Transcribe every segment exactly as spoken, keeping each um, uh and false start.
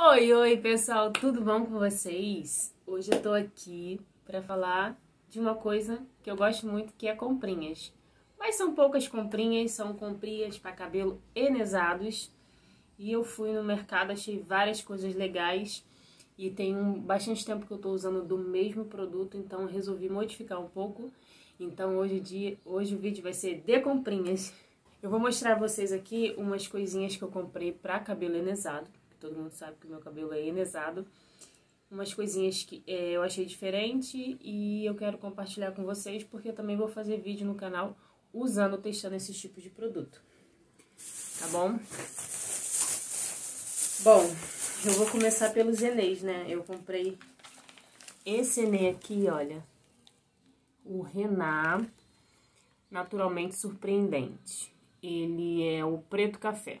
Oi, oi pessoal, tudo bom com vocês? Hoje eu tô aqui pra falar de uma coisa que eu gosto muito, que é comprinhas. Mas são poucas comprinhas, são comprinhas pra cabelo henezados. E eu fui no mercado, achei várias coisas legais. E tem um, bastante tempo que eu tô usando do mesmo produto, então resolvi modificar um pouco. Então hoje o, dia, hoje o vídeo vai ser de comprinhas. Eu vou mostrar a vocês aqui umas coisinhas que eu comprei pra cabelo henezado. Todo mundo sabe que o meu cabelo é henezado. Umas coisinhas que é, eu achei diferente e eu quero compartilhar com vocês, porque eu também vou fazer vídeo no canal usando, testando esse tipo de produto. Tá bom? Bom, eu vou começar pelos henês, né? Eu comprei esse henê aqui, olha. O Rená, naturalmente surpreendente. Ele é o preto café.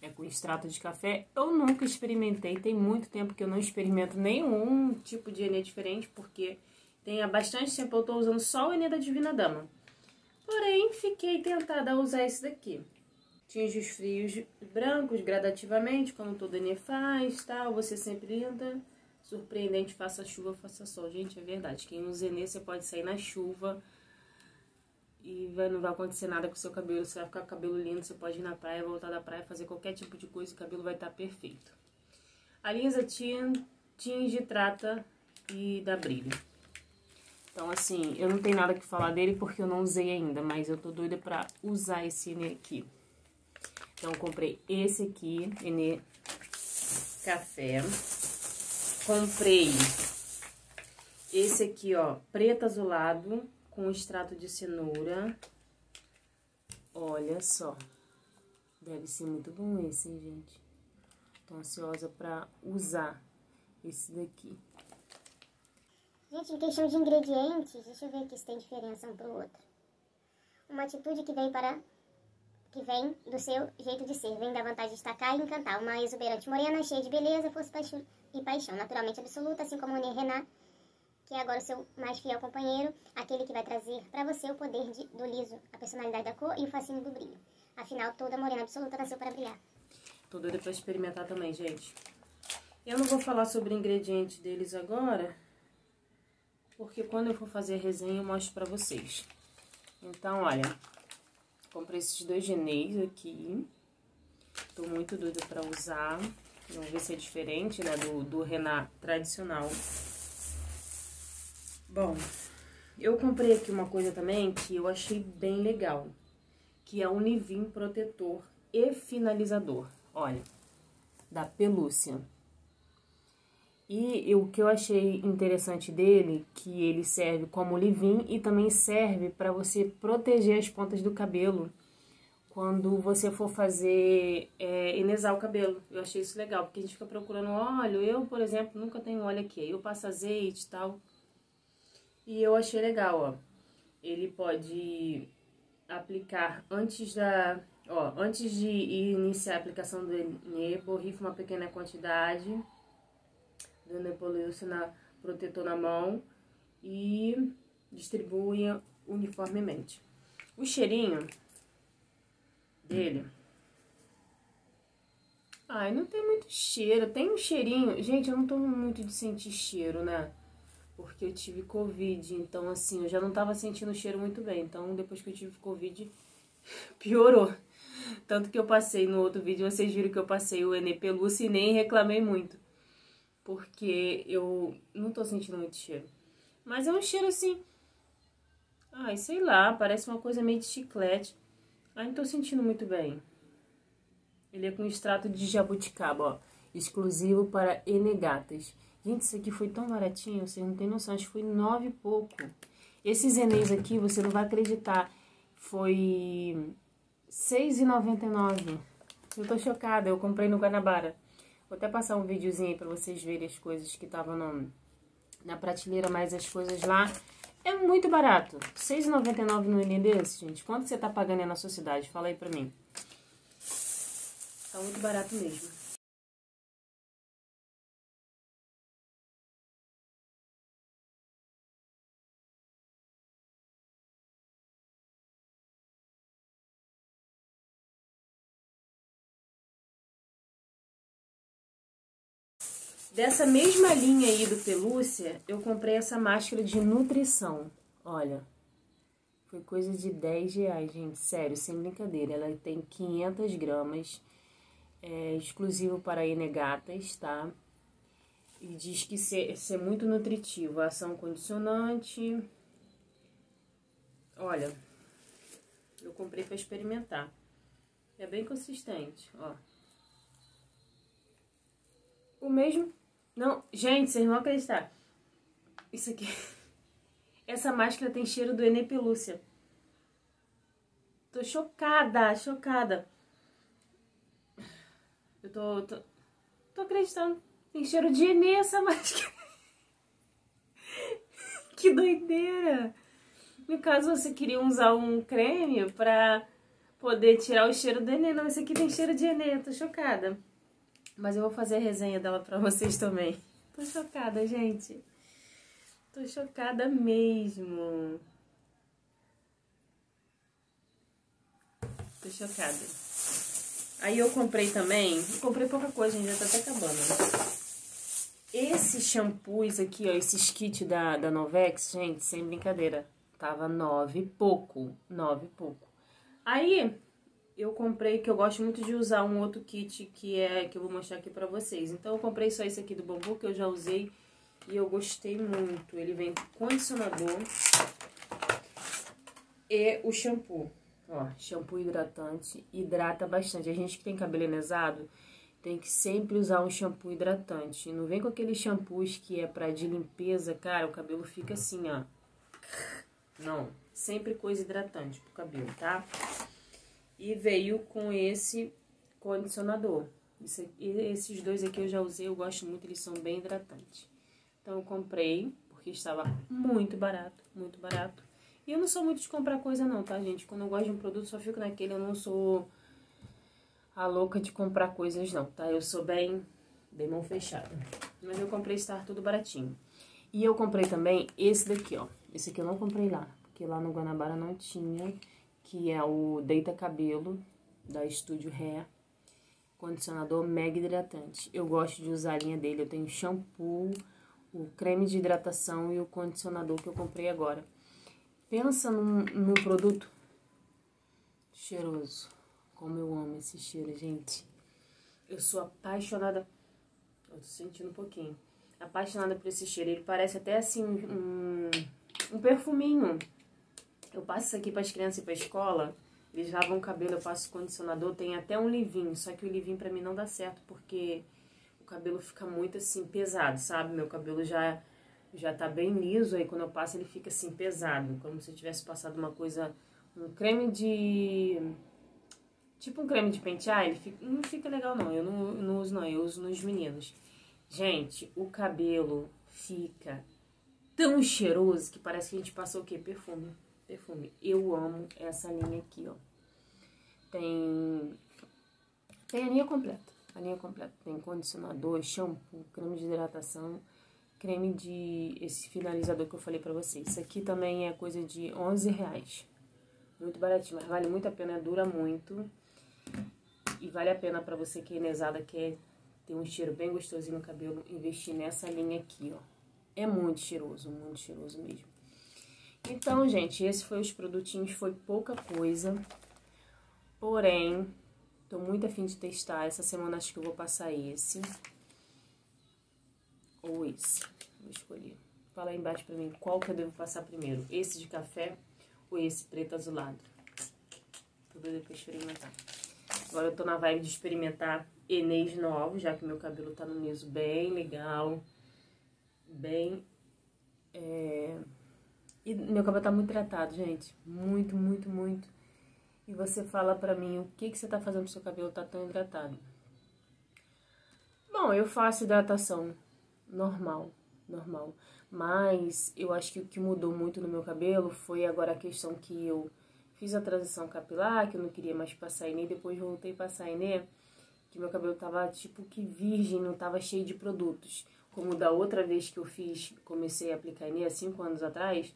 É com extrato de café. Eu nunca experimentei, tem muito tempo que eu não experimento nenhum tipo de henê diferente, porque tem há bastante tempo eu tô usando só o henê da Divina Dama. Porém, fiquei tentada a usar esse daqui. Tinge os fios brancos gradativamente, como todo henê faz, tal, você sempre linda. Surpreendente, faça chuva, faça sol. Gente, é verdade, quem usa henê, você pode sair na chuva e vai, não vai acontecer nada com o seu cabelo, você vai ficar com o cabelo lindo, você pode ir na praia, voltar da praia, fazer qualquer tipo de coisa, o cabelo vai estar perfeito. A linsa tinge, trata e dá brilho. Então, assim, eu não tenho nada que falar dele porque eu não usei ainda, mas eu tô doida pra usar esse henê aqui. Então, eu comprei esse aqui, henê café. Comprei esse aqui, ó, preto azulado, com extrato de cenoura. Olha só. Deve ser muito bom esse, hein, gente? Tô ansiosa pra usar esse daqui. Gente, em questão de ingredientes, deixa eu ver aqui se tem diferença um pro outro. Uma atitude que vem para... que vem do seu jeito de ser. Vem da vontade de destacar e encantar. Uma exuberante morena, cheia de beleza, força paixão e paixão. Naturalmente absoluta, assim como o Rená, que é agora o seu mais fiel companheiro, aquele que vai trazer para você o poder de, do liso, a personalidade da cor e o fascínio do brilho. Afinal, toda morena absoluta nasceu para brilhar. Tô doida para experimentar também, gente. Eu não vou falar sobre ingredientes deles agora, porque quando eu for fazer a resenha eu mostro para vocês. Então, olha, comprei esses dois henês aqui. Tô muito doida para usar. Vamos ver se é diferente, né, do, do Rená tradicional. Bom, eu comprei aqui uma coisa também que eu achei bem legal, que é o Univim Protetor e Finalizador, olha, da Pelúcia. E eu, o que eu achei interessante dele, que ele serve como leave-in e também serve para você proteger as pontas do cabelo quando você for fazer, é, henezar o cabelo. Eu achei isso legal, porque a gente fica procurando óleo, eu, por exemplo, nunca tenho óleo aqui, eu passo azeite e tal. E eu achei legal, ó, ele pode aplicar antes da, ó, antes de iniciar a aplicação do henê, borrifa uma pequena quantidade do henê Pelúcia na protetor na mão e distribua uniformemente. O cheirinho dele, ai, não tem muito cheiro, tem um cheirinho, gente, eu não tô muito de sentir cheiro, né? Porque eu tive Covid, então assim, eu já não tava sentindo o cheiro muito bem. Então, depois que eu tive Covid, piorou. Tanto que eu passei no outro vídeo, vocês viram que eu passei o henê Pelúcia e nem reclamei muito. Porque eu não tô sentindo muito cheiro. Mas é um cheiro assim... ai, sei lá, parece uma coisa meio de chiclete. Ai, não tô sentindo muito bem. Ele é com extrato de jabuticaba, ó. Exclusivo para henegatas. Gente, isso aqui foi tão baratinho, vocês não tem noção, acho que foi nove e pouco. Esses henês aqui, você não vai acreditar, foi seis reais e noventa e nove centavos. Eu tô chocada, eu comprei no Guanabara. Vou até passar um videozinho aí pra vocês verem as coisas que estavam na prateleira, mas as coisas lá é muito barato. seis reais e noventa e nove centavos no henê desse, gente. Quanto você tá pagando aí na sua cidade? Fala aí pra mim. Tá muito barato mesmo. Dessa mesma linha aí do Pelúcia, eu comprei essa máscara de nutrição. Olha, foi coisa de dez reais, gente. Sério, sem brincadeira. Ela tem quinhentas gramas. É exclusivo para renegatas, tá? E diz que ser, ser muito nutritivo. Ação condicionante. Olha, eu comprei para experimentar. É bem consistente, ó. O mesmo... Não, gente, vocês não vão acreditar. Isso aqui... Essa máscara tem cheiro do Henê Pelúcia. Tô chocada, chocada. Eu tô... Tô, tô acreditando. Tem cheiro de Henê essa máscara. Que doideira. No caso, você queria usar um creme pra poder tirar o cheiro do Henê. Não, isso aqui tem cheiro de Henê. Eu tô chocada. Mas eu vou fazer a resenha dela pra vocês também. Tô chocada, gente. Tô chocada mesmo. Tô chocada. Aí eu comprei também... Eu comprei pouca coisa, gente. Já tá até acabando. Né? Esses shampoos aqui, ó. Esses kits da, da Novex, gente, sem brincadeira. Tava nove e pouco. Nove e pouco. Aí... Eu comprei, que eu gosto muito de usar um outro kit que é que eu vou mostrar aqui pra vocês. Então, eu comprei só esse aqui do bambu, que eu já usei e eu gostei muito. Ele vem com condicionador e o shampoo. Ó, shampoo hidratante, hidrata bastante. A gente que tem cabelo henezado tem que sempre usar um shampoo hidratante. Não vem com aqueles shampoos que é pra de limpeza, cara, o cabelo fica assim, ó. Não, sempre coisa hidratante pro cabelo, tá? E veio com esse condicionador. Esse, esses dois aqui eu já usei, eu gosto muito, eles são bem hidratantes. Então eu comprei, porque estava muito barato, muito barato. E eu não sou muito de comprar coisa não, tá, gente? Quando eu gosto de um produto, só fico naquele, eu não sou a louca de comprar coisas não, tá? Eu sou bem, bem mão fechada. Mas eu comprei, estar tudo baratinho. E eu comprei também esse daqui, ó. Esse aqui eu não comprei lá, porque lá no Guanabara não tinha... Que é o Deita Cabelo, da Estúdio Ré, condicionador mega hidratante. Eu gosto de usar a linha dele, eu tenho shampoo, o creme de hidratação e o condicionador que eu comprei agora. Pensa num, num produto cheiroso, como eu amo esse cheiro, gente. Eu sou apaixonada, eu tô sentindo um pouquinho, apaixonada por esse cheiro. Ele parece até assim, um, um perfuminho. Eu passo isso aqui para as crianças ir para a escola, eles lavam o cabelo, eu passo condicionador, tem até um leave-in, só que o leave-in para mim não dá certo, porque o cabelo fica muito assim pesado, sabe? Meu cabelo já, já tá bem liso, aí quando eu passo ele fica assim pesado, como se eu tivesse passado uma coisa, um creme de... Tipo um creme de pentear, ele fica, não fica legal não, eu não, não uso não, eu uso nos meninos. Gente, o cabelo fica tão cheiroso que parece que a gente passou o quê? Perfume. Perfume. Eu amo essa linha aqui, ó. Tem... Tem a linha completa. A linha completa. Tem condicionador, shampoo, creme de hidratação, creme de... Esse finalizador que eu falei pra vocês. Isso aqui também é coisa de onze reais. Muito baratinho, mas vale muito a pena. Dura muito. E vale a pena pra você que é henezada, quer ter um cheiro bem gostosinho no cabelo, investir nessa linha aqui, ó. É muito cheiroso, muito cheiroso mesmo. Então, gente, esse foi os produtinhos, foi pouca coisa, porém, tô muito afim de testar, essa semana acho que eu vou passar esse, ou esse, vou escolher. Fala aí embaixo pra mim qual que eu devo passar primeiro, esse de café ou esse preto azulado, tô doida pra experimentar. Agora eu tô na vibe de experimentar henês novos, já que meu cabelo tá num liso bem legal, bem, é... E meu cabelo tá muito tratado, gente. Muito, muito, muito. E você fala pra mim o que, que você tá fazendo pro seu cabelo tá tão hidratado. Bom, eu faço hidratação normal, normal. Mas eu acho que o que mudou muito no meu cabelo foi agora a questão que eu fiz a transição capilar, que eu não queria mais passar henê, depois voltei a passar henê, que meu cabelo tava tipo que virgem, não tava cheio de produtos. Como da outra vez que eu fiz, comecei a aplicar henê há cinco anos atrás...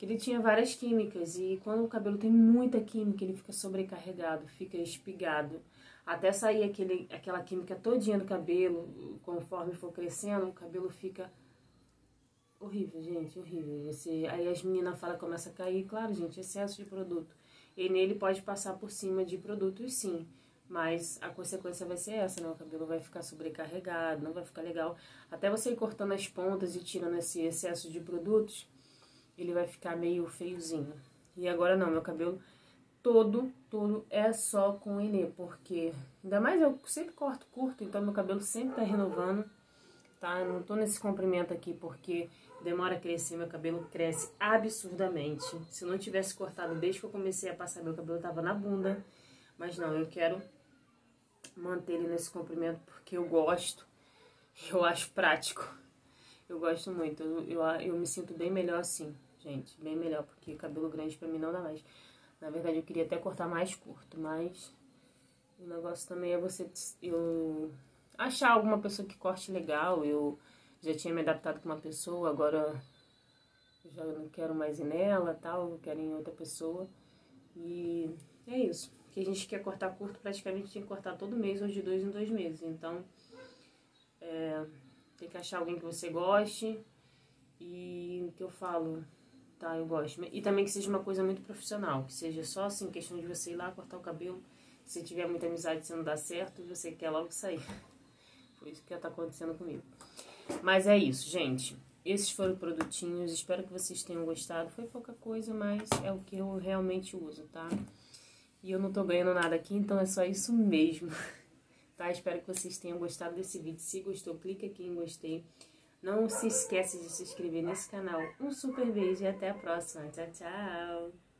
Ele tinha várias químicas e quando o cabelo tem muita química, ele fica sobrecarregado, fica espigado. Até sair aquele, aquela química todinha do cabelo, conforme for crescendo, o cabelo fica horrível, gente, horrível. Você... Aí as meninas falam que começa a cair, claro, gente, excesso de produto. E nele pode passar por cima de produtos, sim. Mas a consequência vai ser essa, né? O cabelo vai ficar sobrecarregado, não vai ficar legal. Até você ir cortando as pontas e tirando esse excesso de produtos, ele vai ficar meio feiozinho. E agora não, meu cabelo todo, todo é só com henê, porque... Ainda mais eu sempre corto curto, então meu cabelo sempre tá renovando, tá? Eu não tô nesse comprimento aqui, porque demora a crescer, meu cabelo cresce absurdamente. Se eu não tivesse cortado desde que eu comecei a passar, meu cabelo tava na bunda. Mas não, eu quero... manter ele nesse comprimento porque eu gosto, eu acho prático, eu gosto muito, eu, eu, eu me sinto bem melhor assim, gente, bem melhor, porque cabelo grande pra mim não dá mais. Na verdade eu queria até cortar mais curto, mas o negócio também é você, eu achar alguma pessoa que corte legal. Eu já tinha me adaptado com uma pessoa, agora eu já não quero mais ir nela, tal, eu quero ir em outra pessoa, e é isso. Que a gente quer cortar curto, praticamente tem que cortar todo mês, ou de dois em dois meses. Então, é, tem que achar alguém que você goste e que eu falo, tá, eu gosto. E também que seja uma coisa muito profissional, que seja só assim, questão de você ir lá cortar o cabelo. Se você tiver muita amizade, se não dá certo, você quer logo sair. Foi isso que tá acontecendo comigo. Mas é isso, gente. Esses foram produtinhos, espero que vocês tenham gostado. Foi pouca coisa, mas é o que eu realmente uso, tá? E eu não tô ganhando nada aqui, então é só isso mesmo, tá? Espero que vocês tenham gostado desse vídeo. Se gostou, clica aqui em gostei. Não se esquece de se inscrever nesse canal. Um super beijo e até a próxima. Tchau, tchau!